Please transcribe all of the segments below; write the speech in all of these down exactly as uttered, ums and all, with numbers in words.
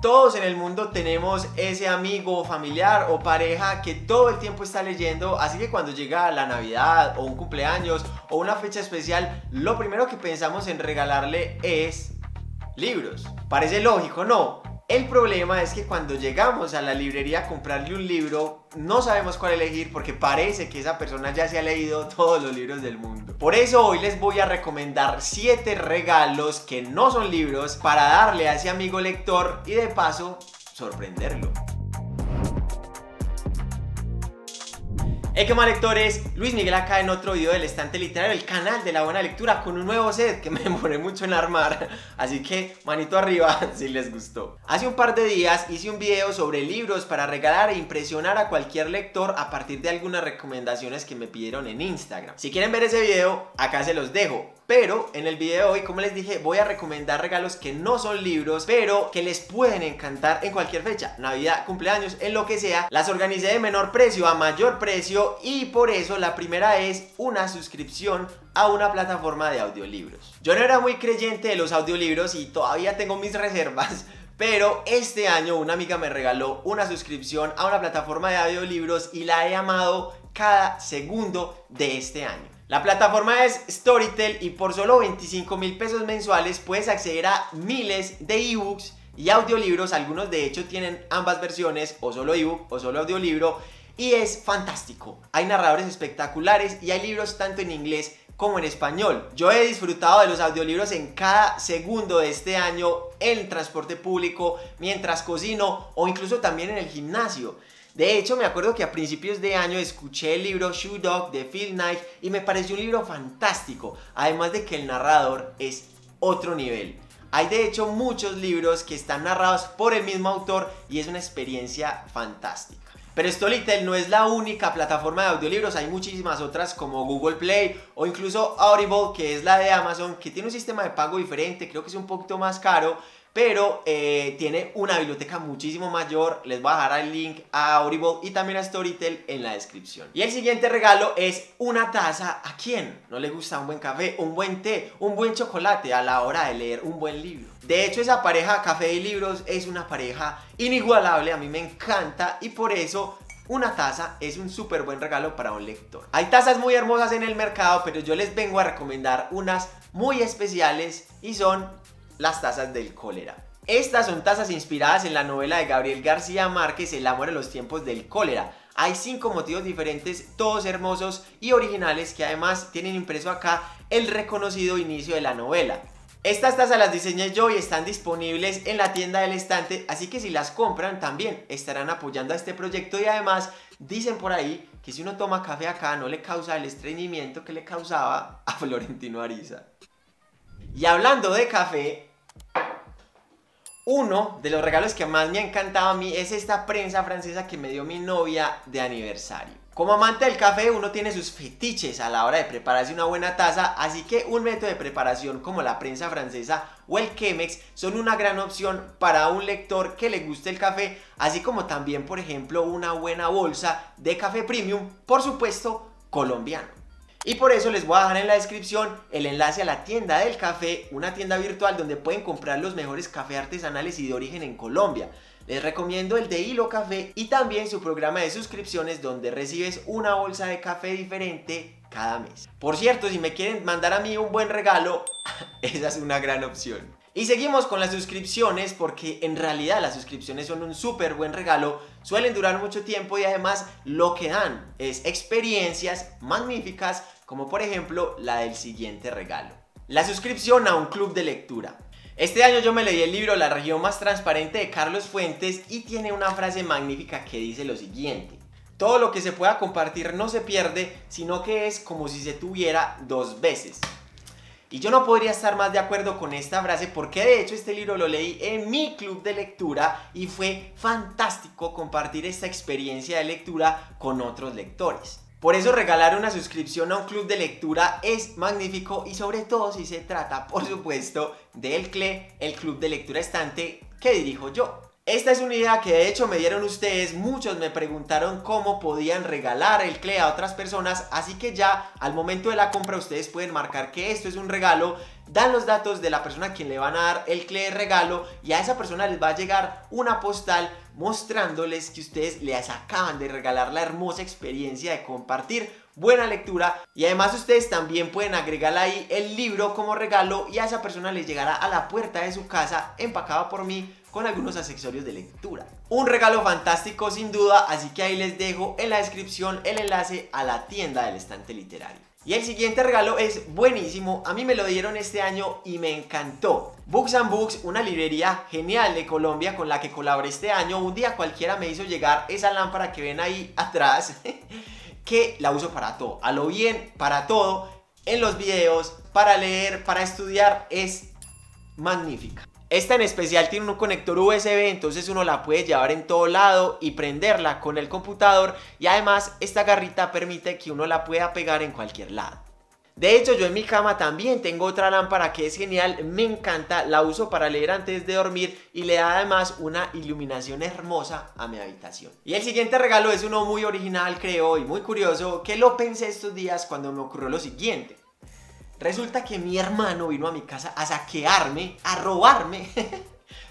Todos en el mundo tenemos ese amigo, familiar o pareja que todo el tiempo está leyendo, así que cuando llega la Navidad o un cumpleaños o una fecha especial, lo primero que pensamos en regalarle es libros. Parece lógico, ¿no? El problema es que cuando llegamos a la librería a comprarle un libro, no sabemos cuál elegir porque parece que esa persona ya se ha leído todos los libros del mundo. Por eso hoy les voy a recomendar siete regalos que no son libros para darle a ese amigo lector y de paso sorprenderlo. Hey, ¿qué más, lectores? Luis Miguel acá en otro video del Estante Literario, el canal de La Buena Lectura, con un nuevo set que me demoré mucho en armar, así que manito arriba si les gustó. Hace un par de días hice un video sobre libros para regalar e impresionar a cualquier lector a partir de algunas recomendaciones que me pidieron en Instagram. Si quieren ver ese video, acá se los dejo. Pero en el video de hoy, como les dije, voy a recomendar regalos que no son libros, pero que les pueden encantar en cualquier fecha, Navidad, cumpleaños, en lo que sea. Las organicé de menor precio a mayor precio y por eso la primera es una suscripción a una plataforma de audiolibros. Yo no era muy creyente de los audiolibros y todavía tengo mis reservas, pero este año una amiga me regaló una suscripción a una plataforma de audiolibros y la he amado cada segundo de este año. La plataforma es Storytel y por solo veinticinco mil pesos mensuales puedes acceder a miles de ebooks y audiolibros. Algunos de hecho tienen ambas versiones, o solo ebook o solo audiolibro, y es fantástico. Hay narradores espectaculares y hay libros tanto en inglés como en español. Yo he disfrutado de los audiolibros en cada segundo de este año, en el transporte público, mientras cocino o incluso también en el gimnasio. De hecho, me acuerdo que a principios de año escuché el libro Shoe Dog de Phil Knight y me pareció un libro fantástico, además de que el narrador es otro nivel. Hay de hecho muchos libros que están narrados por el mismo autor y es una experiencia fantástica. Pero Storytel no es la única plataforma de audiolibros, hay muchísimas otras como Google Play o incluso Audible, que es la de Amazon, que tiene un sistema de pago diferente, creo que es un poquito más caro, pero eh, tiene una biblioteca muchísimo mayor. Les voy a dejar el link a Audible y también a Storytel en la descripción. Y el siguiente regalo es una taza. ¿A quién no le gusta un buen café, un buen té, un buen chocolate a la hora de leer un buen libro? De hecho, esa pareja café y libros es una pareja inigualable, a mí me encanta y por eso una taza es un súper buen regalo para un lector. Hay tazas muy hermosas en el mercado, pero yo les vengo a recomendar unas muy especiales y son las tazas del cólera. Estas son tazas inspiradas en la novela de Gabriel García Márquez, El amor en los tiempos del cólera. Hay cinco motivos diferentes, todos hermosos y originales, que además tienen impreso acá el reconocido inicio de la novela. Estas tazas las diseñé yo y están disponibles en la tienda del Estante, así que si las compran también estarán apoyando a este proyecto. Y además dicen por ahí que si uno toma café acá no le causa el estreñimiento que le causaba a Florentino Ariza. Y hablando de café, uno de los regalos que más me ha encantado a mí es esta prensa francesa que me dio mi novia de aniversario. Como amante del café, uno tiene sus fetiches a la hora de prepararse una buena taza, así que un método de preparación como la prensa francesa o el Chemex son una gran opción para un lector que le guste el café, así como también, por ejemplo, una buena bolsa de café premium, por supuesto, colombiano. Y por eso les voy a dejar en la descripción el enlace a la tienda del café, una tienda virtual donde pueden comprar los mejores cafés artesanales y de origen en Colombia. Les recomiendo el de Hilo Café y también su programa de suscripciones donde recibes una bolsa de café diferente cada mes. Por cierto, si me quieren mandar a mí un buen regalo, esa es una gran opción. Y seguimos con las suscripciones, porque en realidad las suscripciones son un súper buen regalo, suelen durar mucho tiempo y además lo que dan es experiencias magníficas, como por ejemplo la del siguiente regalo: la suscripción a un club de lectura. Este año yo me leí el libro La Región Más Transparente de Carlos Fuentes y tiene una frase magnífica que dice lo siguiente: todo lo que se pueda compartir no se pierde, sino que es como si se tuviera dos veces. Y yo no podría estar más de acuerdo con esta frase, porque de hecho este libro lo leí en mi club de lectura y fue fantástico compartir esta experiencia de lectura con otros lectores. Por eso regalar una suscripción a un club de lectura es magnífico, y sobre todo si se trata, por supuesto, del C L E, el Club de Lectura Estante, que dirijo yo. Esta es una idea que de hecho me dieron ustedes, muchos me preguntaron cómo podían regalar el C L E a otras personas, así que ya al momento de la compra ustedes pueden marcar que esto es un regalo, dan los datos de la persona a quien le van a dar el C L E de regalo y a esa persona les va a llegar una postal mostrándoles que ustedes les acaban de regalar la hermosa experiencia de compartir buena lectura, y además ustedes también pueden agregar ahí el libro como regalo y a esa persona les llegará a la puerta de su casa empacada por mí con algunos accesorios de lectura. Un regalo fantástico sin duda, así que ahí les dejo en la descripción el enlace a la tienda del Estante Literario. Y el siguiente regalo es buenísimo, a mí me lo dieron este año y me encantó. Books and Books, una librería genial de Colombia con la que colaboré este año, un día cualquiera me hizo llegar esa lámpara que ven ahí atrás, que la uso para todo, a lo bien, para todo, en los videos, para leer, para estudiar, es magnífica. Esta en especial tiene un conector U S B, entonces uno la puede llevar en todo lado y prenderla con el computador, y además esta garrita permite que uno la pueda pegar en cualquier lado. De hecho, yo en mi cama también tengo otra lámpara que es genial, me encanta, la uso para leer antes de dormir y le da además una iluminación hermosa a mi habitación. Y el siguiente regalo es uno muy original, creo, y muy curioso, que lo pensé estos días cuando me ocurrió lo siguiente. Resulta que mi hermano vino a mi casa a saquearme, a robarme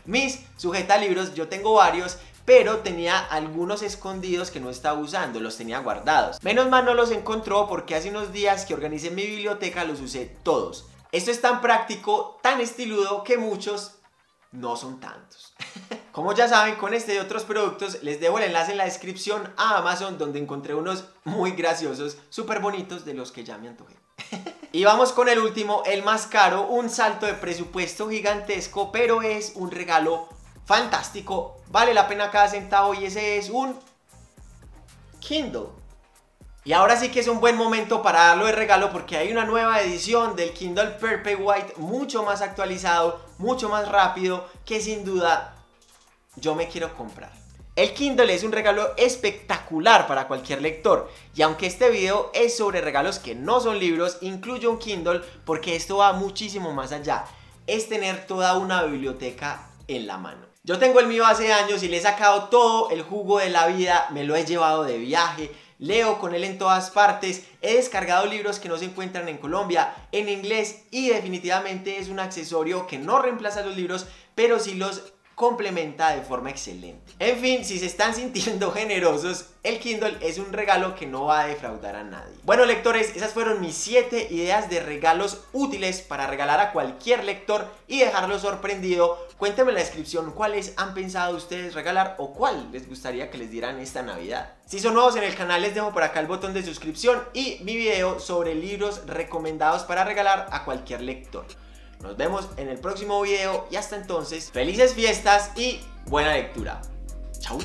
mis sujetalibros. Yo tengo varios, pero tenía algunos escondidos que no estaba usando, los tenía guardados. Menos mal no los encontró porque hace unos días que organicé mi biblioteca los usé todos. Esto es tan práctico, tan estiludo que muchos no son tantos. Como ya saben, con este y otros productos les dejo el enlace en la descripción a Amazon, donde encontré unos muy graciosos, súper bonitos, de los que ya me antojé. Y vamos con el último, el más caro, un salto de presupuesto gigantesco, pero es un regalo fantástico, vale la pena cada centavo, y ese es un Kindle. Y ahora sí que es un buen momento para darlo de regalo porque hay una nueva edición del Kindle Paperwhite mucho más actualizado, mucho más rápido, que sin duda yo me quiero comprar. El Kindle es un regalo espectacular para cualquier lector, y aunque este video es sobre regalos que no son libros, incluyo un Kindle porque esto va muchísimo más allá, es tener toda una biblioteca en la mano. Yo tengo el mío hace años y le he sacado todo el jugo de la vida, me lo he llevado de viaje, leo con él en todas partes, he descargado libros que no se encuentran en Colombia, en inglés, y definitivamente es un accesorio que no reemplaza los libros, pero sí los complementa de forma excelente. En fin, si se están sintiendo generosos, el Kindle es un regalo que no va a defraudar a nadie. Bueno, lectores, esas fueron mis siete ideas de regalos útiles para regalar a cualquier lector y dejarlo sorprendido. Cuéntenme en la descripción cuáles han pensado ustedes regalar o cuál les gustaría que les dieran esta Navidad. Si son nuevos en el canal, les dejo por acá el botón de suscripción y mi video sobre libros recomendados para regalar a cualquier lector. Nos vemos en el próximo video y hasta entonces, felices fiestas y buena lectura. Chau.